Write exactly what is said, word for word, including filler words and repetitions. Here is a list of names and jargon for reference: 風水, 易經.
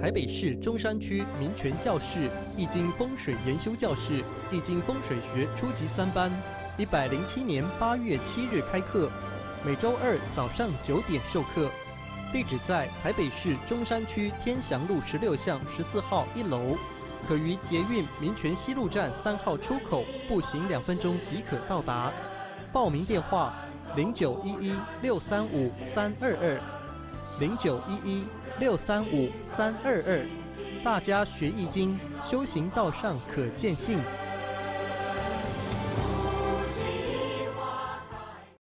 台北市中山区民权教室易经风水研修教室易经风水学初级三班，一百零七年八月七日开课，每周二早上九点授课。地址在台北市中山区天祥路十六巷十四号一楼，可于捷运民权西路站三号出口步行两分钟即可到达。报名电话：零九一一六三五三二二。 零九一一六三五三二二，大家学易经，修行道上可见性。